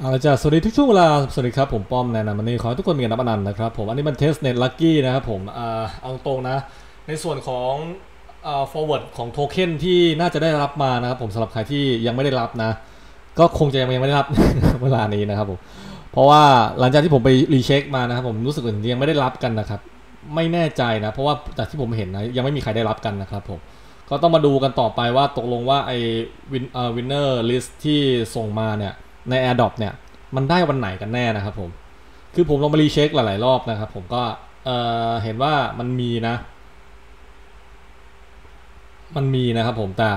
เอาละจ้ะสวัสดีทุกช่วงเวลาสวัสดีครับผมป้อมแนะนำวันนี้ขอให้ทุกคนมีการนับอนันต์นะครับผมอันนี้มันเทสเน็ตลัคกี้นะครับผมเอาตรงนะในส่วนของ forward ของโทเค็นที่น่าจะได้รับมานะครับผมสำหรับใครที่ยังไม่ได้รับนะก็คงจะยังไม่ได้รับ เวลานี้นะครับผมเพราะว่าหลังจากที่ผมไปรีเช็คมานะครับผมรู้สึกว่ายังไม่ได้รับกันนะครับไม่แน่ใจนะเพราะว่าจากที่ผมเห็นนะยังไม่มีใครได้รับกันนะครับผมก็ต้องมาดูกันต่อไปว่าตกลงว่าไอ้winner list ที่ส่งมาเนี่ยใน AirDrop เนี่ยมันได้วันไหนกันแน่นะครับผมคือผมลองมารีเช็คหลายๆรอบนะครับผมก็เห็นว่ามันมีนะมันมีนะครับผมแต่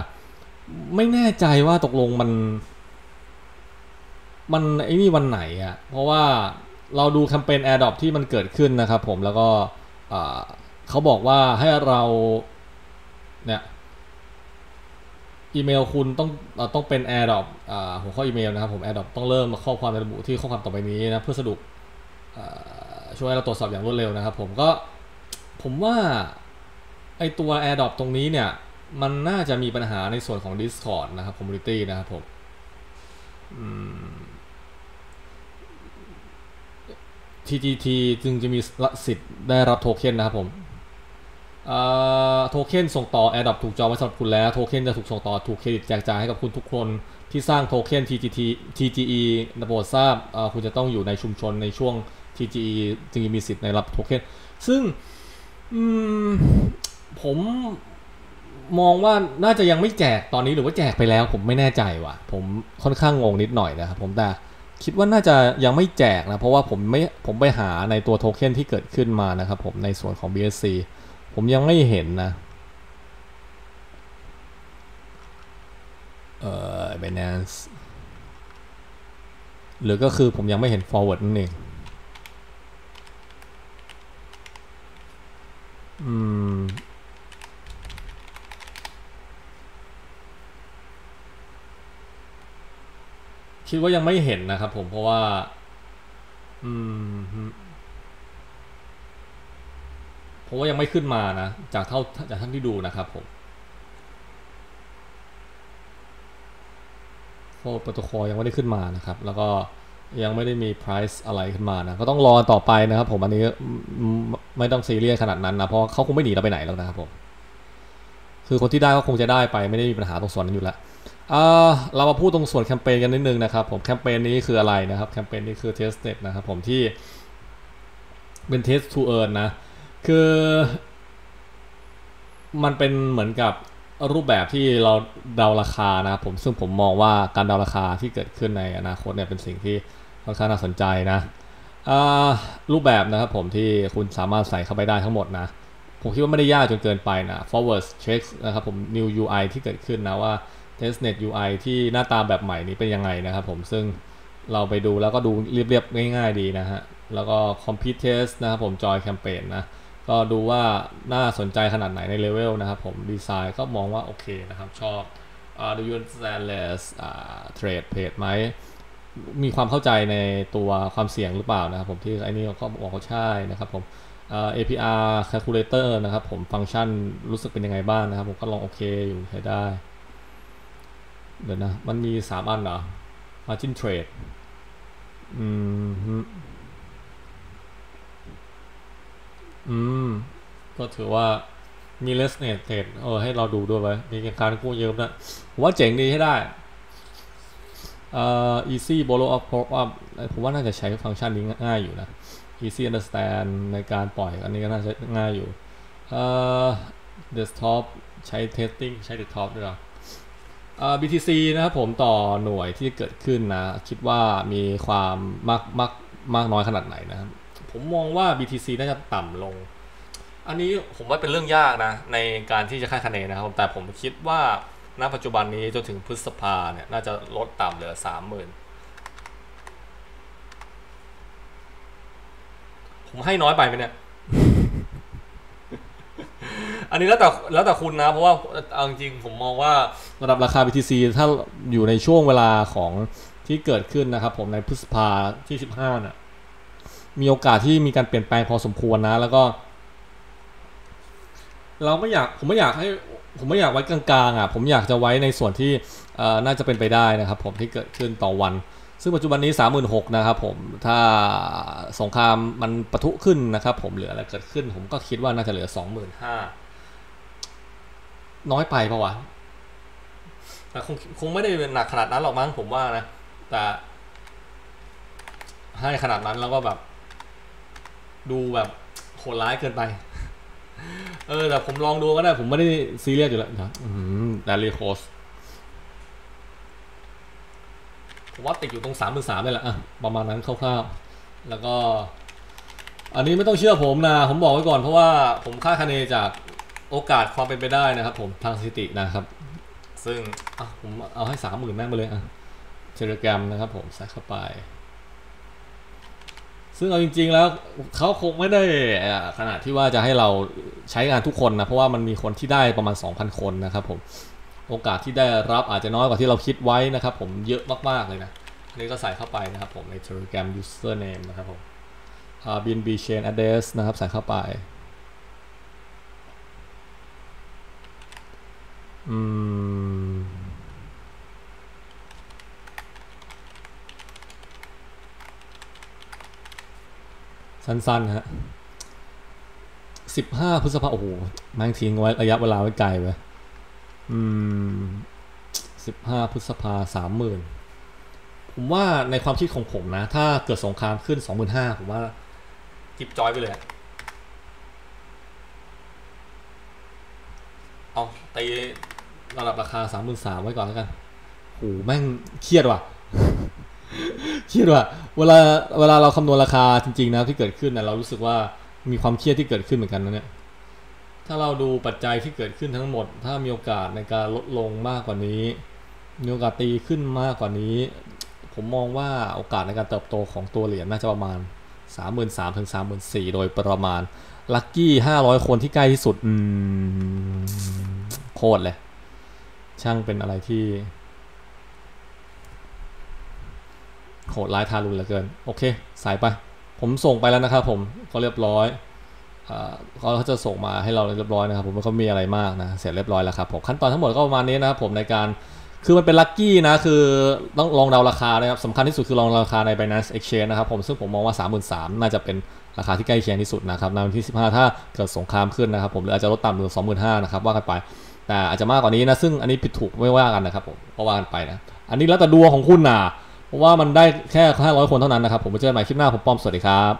ไม่แน่ใจว่าตกลงมันไอ้นี่วันไหนอ่ะเพราะว่าเราดูแคมเปญ AirDrop ที่มันเกิดขึ้นนะครับผมแล้วก็เขาบอกว่าให้เราเนี่ยอีเมลคุณต้องเป็น AirDrop หัวข้ออีเมลนะครับผม AirDrop ต้องเริ่มข้อความระบุที่ข้อความต่อไปนี้นะเพื่อสะดวกช่วยให้เราตรวจสอบอย่างรวดเร็วนะครับผมก็ผมว่าไอตัว AirDrop ตรงนี้เนี่ยมันน่าจะมีปัญหาในส่วนของ Discord นะครับ Community นะครับผมTTT จึงจะมีสิทธิ์ได้รับโทเค็นนะครับผมโทเค็นส่งต่อ AirDrop ถูกจองไว้สำหรับคุณแล้วโทเค็นจะถูกส่งต่อถูกเครดิตแจกจ่ายให้กับคุณทุกคนที่สร้างโทเค็น TGE ระบบทราบคุณจะต้องอยู่ในชุมชนในช่วง TGE จึงมีสิทธิ์ในรับโทเค็นซึ่งผมมองว่าน่าจะยังไม่แจกตอนนี้หรือว่าแจกไปแล้วผมไม่แน่ใจว่ะผมค่อนข้างงงนิดหน่อยนะครับผมแต่คิดว่าน่าจะยังไม่แจกนะเพราะว่าผมไปหาในตัวโทเค็นที่เกิดขึ้นมานะครับผมในส่วนของ BSCผมยังไม่เห็นนะBinance หรือก็คือผมยังไม่เห็น forward นั่นเองคิดว่ายังไม่เห็นนะครับผมเพราะว่าเพราะว่ายังไม่ขึ้นมานะจากเท่าที่ดูนะครับผมโฟล์โปรโตคอลยังไม่ได้ขึ้นมานะครับแล้วก็ยังไม่ได้มี price อะไรขึ้นมานะก็ต้องรอต่อไปนะครับผมอันนี้ไม่ต้องซีเรียสขนาดนั้นนะเพราะเขาคงไม่หนีเราไปไหนแล้วนะครับผมคือคนที่ได้ก็คงจะได้ไปไม่ได้มีปัญหาตรงส่วนนั้นอยู่แล้วเรามาพูดตรงส่วนแคมเปญกันนิดนึงนะครับผมแคมเปญนี้คืออะไรนะครับแคมเปญนี้คือ testnet นะครับผมที่เป็น test to earn นะคือมันเป็นเหมือนกับรูปแบบที่เราเดาราคานะครับผมซึ่งผมมองว่าการเดาราคาที่เกิดขึ้นในอนาคตเนี่ยเป็นสิ่งที่ค่อนข้างน่าสนใจนะรูปแบบนะครับผมที่คุณสามารถใส่เข้าไปได้ทั้งหมดนะผมคิดว่าไม่ได้ยากจนเกินไปนะ forward check นะครับผม new UI ที่เกิดขึ้นนะว่า testnet UI ที่หน้าตาแบบใหม่นี้เป็นยังไงนะครับผมซึ่งเราไปดูแล้วก็ดูเรียบๆง่ายๆดีนะฮะแล้วก็ complete test นะครับผม join campaign นะก็ดูว่าน่าสนใจขนาดไหนในเลเวลนะครับผมดีไซน์ก็มองว่าโอเคนะครับชอบดูยูนสแตนเลสเทรดเพจไหมมีความเข้าใจในตัวความเสี่ยงหรือเปล่านะครับผมที่ไอ้นี่ก็บอกว่าใช่นะครับผมAPR calculator นะครับผมฟังก์ชันรู้สึกเป็นยังไงบ้างนะครับผมก็ลองโอเคอยู่ใช้ได้เดี๋ยวนะมันมี3อันเหรอ margin trade ก็ถือว่ามีเลสเนตเทรดให้เราดูด้วยไว้มีการกู้เยอะนะผมว่าเจ๋งดีให้ได้easy borrow up prop up ผมว่าน่าจะใช้ฟังก์ชันนี้ง่ายอยู่นะ easy understand ในการปล่อยอันนี้ก็น่าจะง่ายอยู่desktop ใช้ testing ใช้ desktop ด้วยนะBTC นะครับผมต่อหน่วยที่เกิดขึ้นนะคิดว่ามีความมากน้อยขนาดไหนนะครับผมมองว่า BTC น่าจะต่ำลงอันนี้ผมว่าเป็นเรื่องยากนะในการที่จะคาดคะเนนะครับแต่ผมคิดว่าณปัจจุบันนี้จนถึงพฤษภาเนี่ยน่าจะลดต่ำเหลือ 30,000 ผมให้น้อยไปไหมเนี่ย อันนี้แล้วแต่คุณนะเพราะว่าเอาจริงผมมองว่าระดับราคา BTC ถ้าอยู่ในช่วงเวลาของที่เกิดขึ้นนะครับผมในพฤษภาที่ 15 น่ะมีโอกาสที่มีการเปลี่ยนแปลงพอสมควรนะแล้วก็ผมไม่อยากไว้กลางๆอ่ะผมอยากจะไว้ในส่วนที่น่าจะเป็นไปได้นะครับผมที่เกิดขึ้นต่อวัน ซึ่งปัจจุบันนี้ 36,000 นะครับผมถ้าสงครามมันปะทุขึ้นนะครับผมเหลืออะไรเกิดขึ้นผมก็คิดว่าน่าจะเหลือ 25,000 น้อยไปปะวะคงไม่ได้หนักขนาดนั้นหรอกมั้งผมว่านะแต่ให้ขนาดนั้นแล้วก็แบบดูแบบโหดร้ายเกินไปแต่ผมลองดูก็ได้ผมไม่ได้ซีเรียสอยู่แล้วนะแต่รีโคสผมว่าติดอยู่ตรง 33,000 เลยแหละประมาณนั้นคร่าวๆแล้วก็อันนี้ไม่ต้องเชื่อผมนะผมบอกไว้ก่อนเพราะว่าผมคาดคะเนจากโอกาสความเป็นไปได้นะครับผมทางสถิตินะครับซึ่งผมเอาให้ 30,000 แม่งไปเลยTelegram นะครับผมใส่เข้าไปซึ่งเอาจริงๆแล้วเขาคงไม่ได้ขนาดที่ว่าจะให้เราใช้งานทุกคนนะเพราะว่ามันมีคนที่ได้ประมาณ 2,000 คนนะครับผมโอกาสที่ได้รับอาจจะน้อยกว่าที่เราคิดไว้นะครับผมเยอะมากๆเลยนะนี่ก็ใส่เข้าไปนะครับผมใน Telegram username นะครับผม BNB chain address นะครับใส่เข้าไปสั้นๆฮะ15 พฤษภาโอ้โหแม่งทิ้งไว้ระยะเวลาไว้ไกลไว้15 พฤษภา 30,000ผมว่าในความคิดของผมนะถ้าเกิดสงครามขึ้น 25,000ผมว่าจิบจอยไปเลยเอาตีระดับราคา 33,000 ไว้ก่อนแล้วกันโหแม่งเครียดว่ะเครียดว่ะเวลาเราคำนวณราคาจริงๆนะที่เกิดขึ้นนะเรารู้สึกว่ามีความเครียดที่เกิดขึ้นเหมือนกันนะเนี่ยถ้าเราดูปัจจัยที่เกิดขึ้นทั้งหมดถ้ามีโอกาสในการลดลงมากกว่านี้มีโอกาสตีขึ้นมากกว่านี้ผมมองว่าโอกาสในการเติบโตของตัวเหรียญน่าจะประมาณ 33,000 ถึง 34,000 โดยประมาณลัคกี้500คนที่ใกล้ที่สุดโคตรเลยช่างเป็นอะไรที่โหดร้ายทารุณเหลือเกินโอเคสายไปผมส่งไปแล้วนะครับผมก็เรียบร้อยเขาจะส่งมาให้เราเรียบร้อยนะครับผมมันก็มีอะไรมากนะเสร็จเรียบร้อยแล้วครับผมขั้นตอนทั้งหมดก็ประมาณนี้นะครับผมในการคือมันเป็นลัคกี้นะคือต้องลองเดาราคานะครับสำคัญที่สุดคือลองราคาใน Binance Exchange นะครับผมซึ่งผมมองว่า 33,000 น่าจะเป็นราคาที่ใกล้เคียงที่สุดนะครับในวันที่ 15ถ้าเกิดสงครามขึ้นนะครับผมหรืออาจจะลดต่ำลง 25,000 นะครับว่ากันไปแต่อาจจะมากกว่านี้นะซึ่งอันนี้ผิดถูกไม่ว่ากันนะครับผมก็ว่ากันไปนะอันนี้แล้วแต่ดวงของคุณนะเพราะว่ามันได้แค่500 คนเท่านั้นนะครับผมไปเจอกันใหม่คลิปหน้าผมป้อมสวัสดีครับ